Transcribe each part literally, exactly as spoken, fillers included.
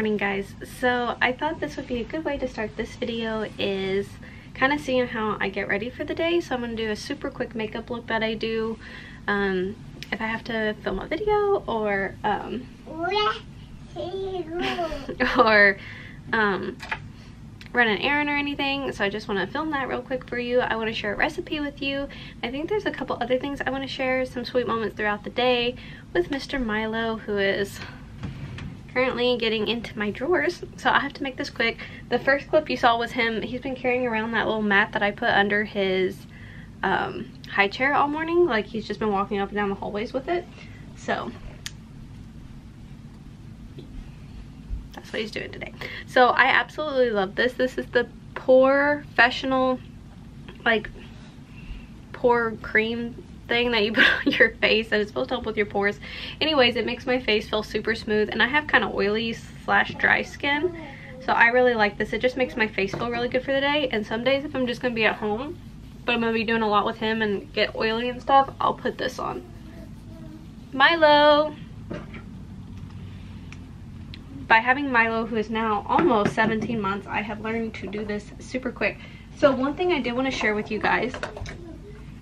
morning, guys. So I thought this would be a good way to start this video, is kind of seeing how I get ready for the day. So I'm gonna do a super quick makeup look that I do um if I have to film a video or um or um run an errand or anything. So I just want to film that real quick for you. I want to share a recipe with you. I think there's a couple other things I want to share, some sweet moments throughout the day with Mister Milo, who is currently getting into my drawers. So I have to make this quick. The first clip you saw was him. He's been carrying around that little mat that I put under his um, high chair all morning. Like, he's just been walking up and down the hallways with it. So that's what he's doing today. So I absolutely love this. This is the professional, like, pore cream thing that you put on your face that is supposed to help with your pores. Anyways, it makes my face feel super smooth, and I have kind of oily slash dry skin, so I really like this. It just makes my face feel really good for the day. And some days, if I'm just gonna be at home but I'm gonna be doing a lot with him and get oily and stuff, I'll put this on. Milo. By having Milo, who is now almost seventeen months, I have learned to do this super quick. So one thing I did want to share with you guys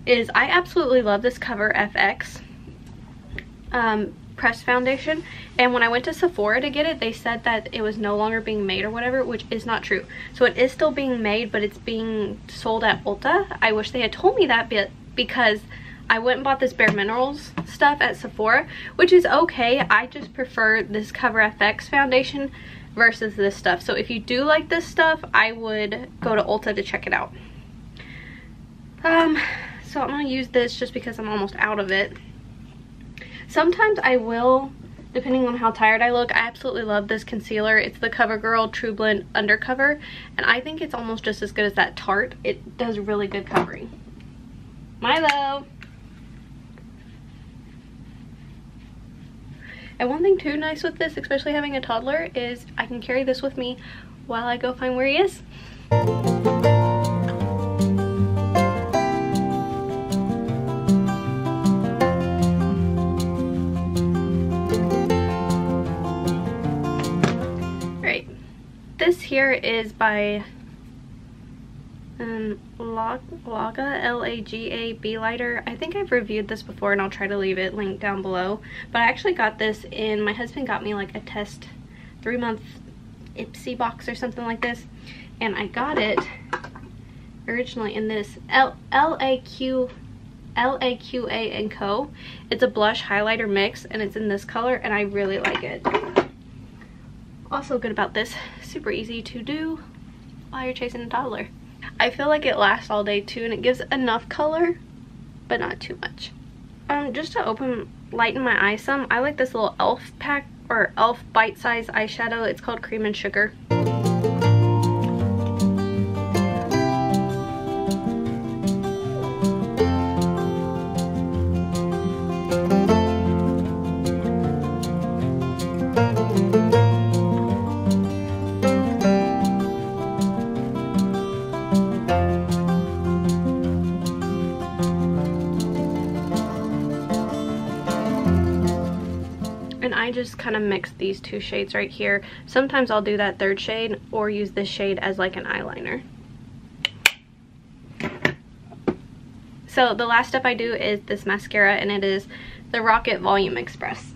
is I absolutely love this Cover F X um, pressed foundation. And when I went to Sephora to get it, they said that it was no longer being made or whatever, which is not true. So it is still being made, but it's being sold at Ulta. I wish they had told me that bit, because I went and bought this Bare Minerals stuff at Sephora, which is okay. I just prefer this Cover F X foundation versus this stuff. So if you do like this stuff, I would go to Ulta to check it out. Um, so I'm going to use this just because I'm almost out of it. Sometimes I will, depending on how tired I look. I absolutely love this concealer. It's the CoverGirl True Blend Undercover, and I think it's almost just as good as that Tarte. It does really good covering. Milo! And one thing too nice with this, especially having a toddler, is I can carry this with me while I go find where he is. Alright, this here is by um, Laqa, L A G A B Lighter. I think I've reviewed this before, and I'll try to leave it linked down below. But I actually got this in, my husband got me like a test three month Ipsy box or something like this. And I got it originally in this L A Q A Co. It's a blush highlighter mix, and it's in this color, and I really like it. Also good about this, super easy to do while you're chasing a toddler. I feel like it lasts all day too, and it gives enough color but not too much. Um, just to open, lighten my eye some, I like this little Elf pack or Elf bite size eyeshadow. It's called Cream and Sugar. I just kind of mix these two shades right here. Sometimes I'll do that third shade or use this shade as like an eyeliner. So the last step I do is this mascara, and it is the Rocket Volume Express.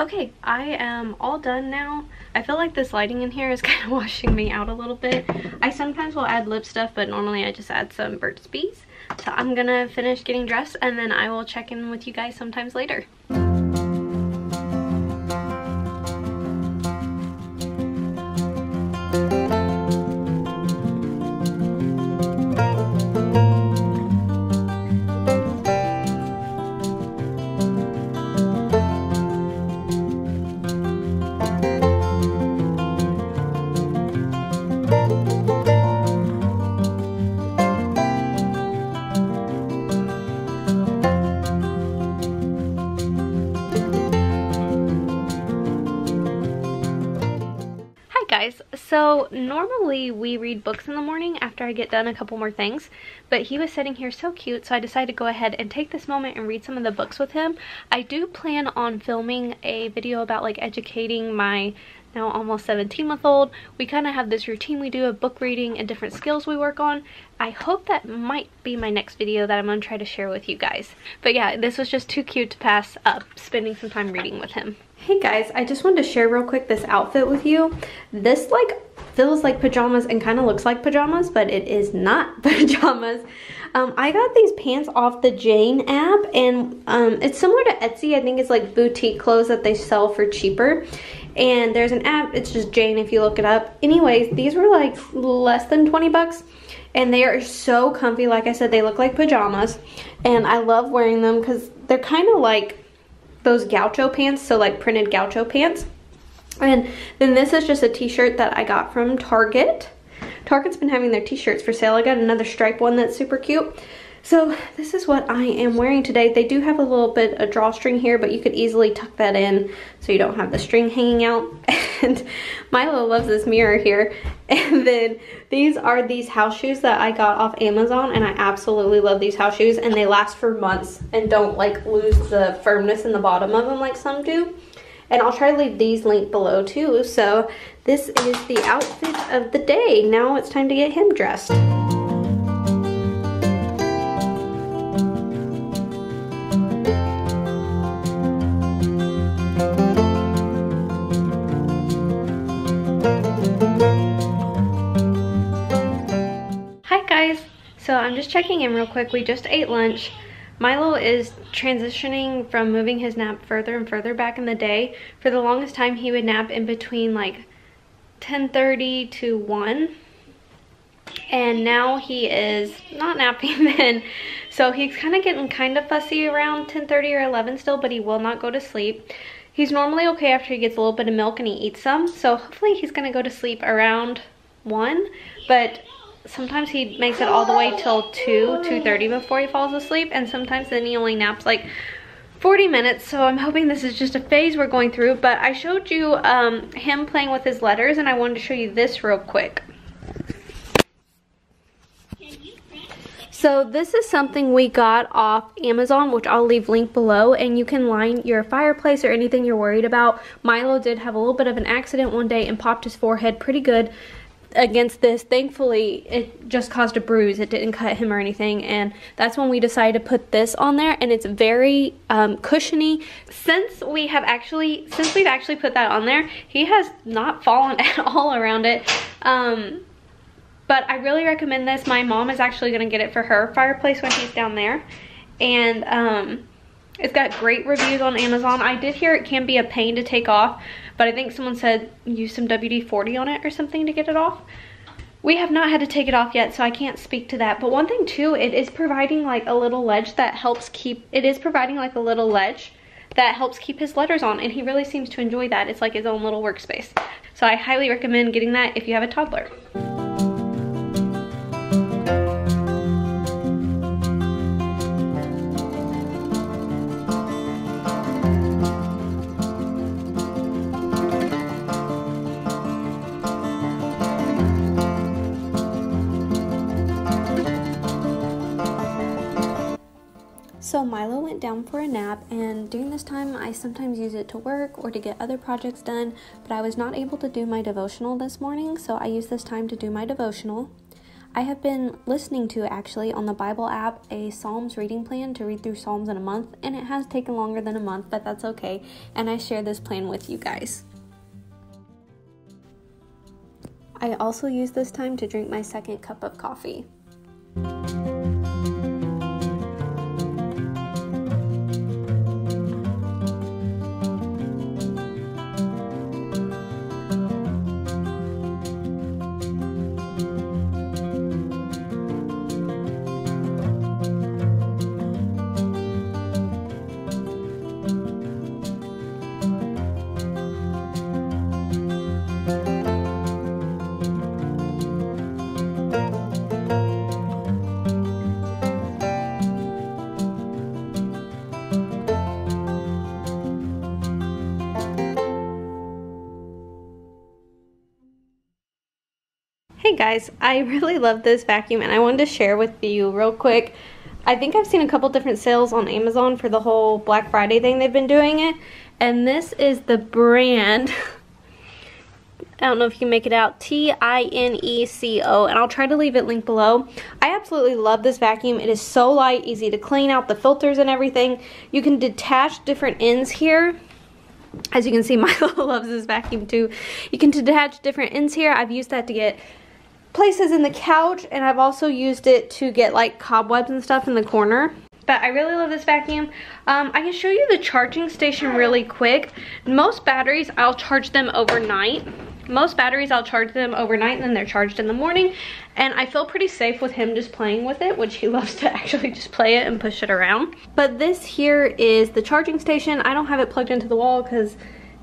Okay, I am all done now. I feel like this lighting in here is kind of washing me out a little bit. I sometimes will add lip stuff, but normally I just add some Burt's Bees. So I'm gonna finish getting dressed, and then I will check in with you guys sometimes later. So normally we read books in the morning after I get done a couple more things, but he was sitting here so cute, so I decided to go ahead and take this moment and read some of the books with him. I do plan on filming a video about like educating my now almost seventeen month old. We kind of have this routine we do of book reading and different skills we work on. I hope that might be my next video that I'm going to try to share with you guys. But yeah, this was just too cute to pass up, spending some time reading with him. Hey guys, I just wanted to share real quick this outfit with you. This like feels like pajamas and kind of looks like pajamas, but it is not pajamas. Um, I got these pants off the Jane app, and um, it's similar to Etsy. I think it's like boutique clothes that they sell for cheaper. And there's an app, it's just Jane if you look it up. Anyways, these were like less than twenty bucks. And they are so comfy. Like I said, they look like pajamas. And I love wearing them because they're kind of like those gaucho pants. So like printed gaucho pants. And then this is just a t-shirt that I got from Target. Target's been having their t-shirts for sale. I got another stripe one that's super cute. So this is what I am wearing today. They do have a little bit of drawstring here, but you could easily tuck that in so you don't have the string hanging out. And Milo loves this mirror here. And then these are these house shoes that I got off Amazon, and I absolutely love these house shoes, and they last for months and don't like lose the firmness in the bottom of them like some do. And I'll try to leave these linked below too. So this is the outfit of the day. Now it's time to get him dressed. So I'm just checking in real quick. We just ate lunch. Milo is transitioning from moving his nap further and further back in the day. For the longest time, he would nap in between like ten thirty to one. And now he is not napping then. So he's kind of getting kind of fussy around ten thirty or eleven still, but he will not go to sleep. He's normally okay after he gets a little bit of milk and he eats some. So hopefully he's going to go to sleep around one. But sometimes he makes it all the way till two, two thirty before he falls asleep, and sometimes then he only naps like forty minutes, so I'm hoping this is just a phase we're going through. But I showed you um, him playing with his letters, and I wanted to show you this real quick. So this is something we got off Amazon, which I'll leave linked below, and you can line your fireplace or anything you're worried about. Milo did have a little bit of an accident one day and popped his forehead pretty good against this. Thankfully it just caused a bruise, it didn't cut him or anything, and that's when we decided to put this on there. And it's very um cushiony. Since we have actually since we've actually put that on there, he has not fallen at all around it. Um but I really recommend this. My mom is actually going to get it for her fireplace when he's down there, and um it's got great reviews on Amazon. I did hear it can be a pain to take off, but I think someone said use some W D forty on it or something to get it off. We have not had to take it off yet, so I can't speak to that. But one thing too, it is providing like a little ledge that helps keep, it is providing like a little ledge that helps keep his letters on, and he really seems to enjoy that. It's like his own little workspace. So I highly recommend getting that if you have a toddler. So Milo went down for a nap, and during this time I sometimes use it to work or to get other projects done, but I was not able to do my devotional this morning, so I used this time to do my devotional. I have been listening to, actually, on the Bible app, a Psalms reading plan to read through Psalms in a month, and it has taken longer than a month, but that's okay, and I share this plan with you guys. I also used this time to drink my second cup of coffee. Thank you. guys, I really love this vacuum and I wanted to share with you real quick. I think I've seen a couple different sales on Amazon for the whole Black Friday thing they've been doing it. And this is the brand. I don't know if you can make it out. T I N E C O. And I'll try to leave it linked below. I absolutely love this vacuum. It is so light, easy to clean out the filters and everything. You can detach different ends here. As you can see, Milo loves this vacuum too. You can detach different ends here. I've used that to get places in the couch, and I've also used it to get like cobwebs and stuff in the corner. But I really love this vacuum. Um, I can show you the charging station really quick. Most batteries, I'll charge them overnight. Most batteries, I'll charge them overnight, and then they're charged in the morning. And I feel pretty safe with him just playing with it, which he loves to actually just play it and push it around. But this here is the charging station. I don't have it plugged into the wall because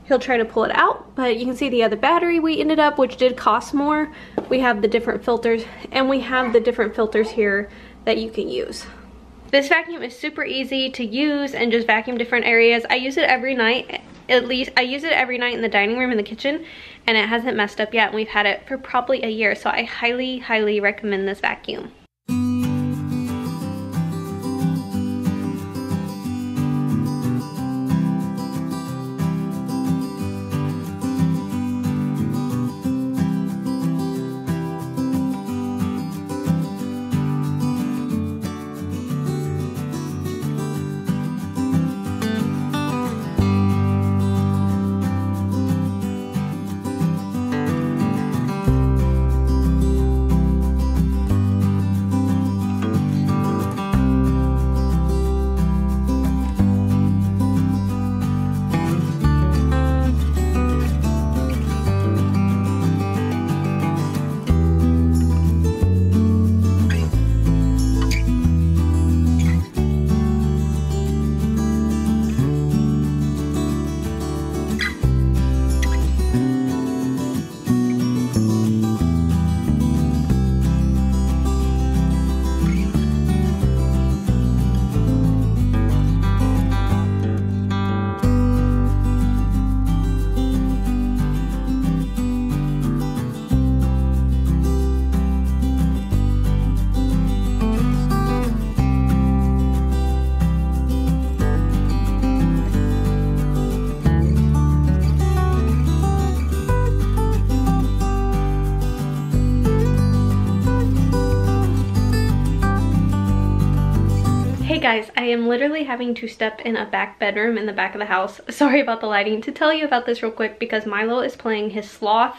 he'll try to pull it out. But you can see the other battery we ended up, which did cost more. We have the different filters, and we have the different filters here that you can use. This vacuum is super easy to use and just vacuum different areas. I use it every night. At least I use it every night in the dining room and the kitchen, and it hasn't messed up yet, and we've had it for probably a year, so I highly, highly recommend this vacuum. Guys, I am literally having to step in a back bedroom in the back of the house. Sorry about the lighting. To tell you about this real quick, because Milo is playing his sloth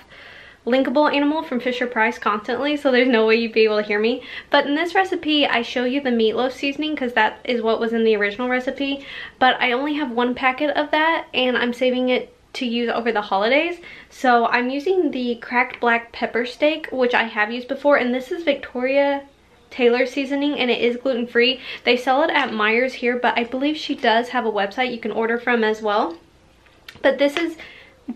linkable animal from Fisher Price constantly, so there's no way you'd be able to hear me. But in this recipe, I show you the meatloaf seasoning because that is what was in the original recipe. But I only have one packet of that, and I'm saving it to use over the holidays. So I'm using the cracked black pepper steak, which I have used before, and this is Victoria Taylor seasoning, and it is gluten-free. They sell it at Meijer's here, but I believe she does have a website you can order from as well. But this is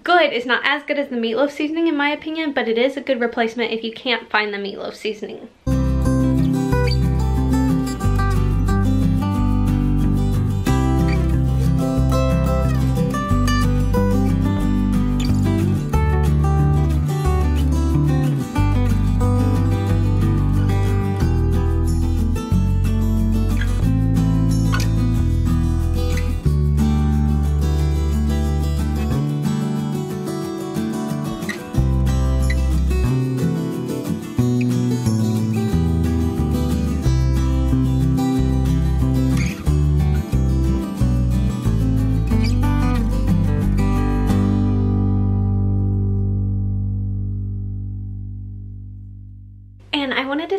good. It's not as good as the meatloaf seasoning in my opinion, but it is a good replacement if you can't find the meatloaf seasoning.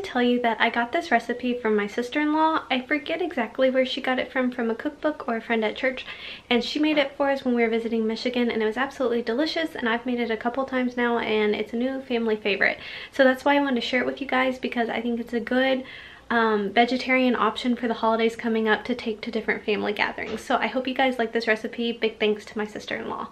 Tell you that I got this recipe from my sister-in-law. I forget exactly where she got it from, from a cookbook or a friend at church, and she made it for us when we were visiting Michigan, and it was absolutely delicious, and I've made it a couple times now, and it's a new family favorite. So that's why I wanted to share it with you guys, because I think it's a good um, vegetarian option for the holidays coming up to take to different family gatherings. So I hope you guys like this recipe. Big thanks to my sister-in-law.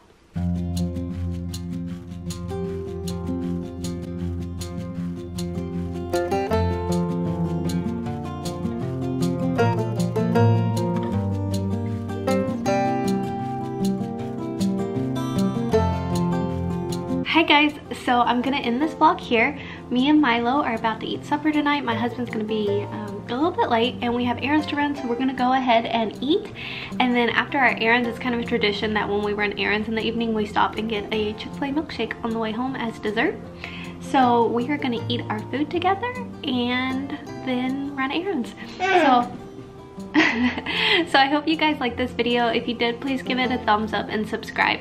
Hey guys, so I'm gonna end this vlog here, Me and Milo are about to eat supper tonight. My husband's gonna be um, a little bit late and we have errands to run, so we're gonna go ahead and eat. And then after our errands, it's kind of a tradition that when we run errands in the evening, we stop and get a Chick-fil-A milkshake on the way home as dessert. So we are gonna eat our food together and then run errands. So. So I hope you guys like this video. If you did, please give it a thumbs up and subscribe.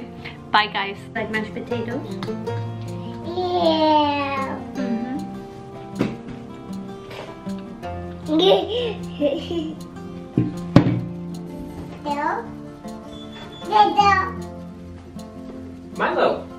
Bye guys. Like mashed potatoes? Yeah. Mm-hmm. Milo.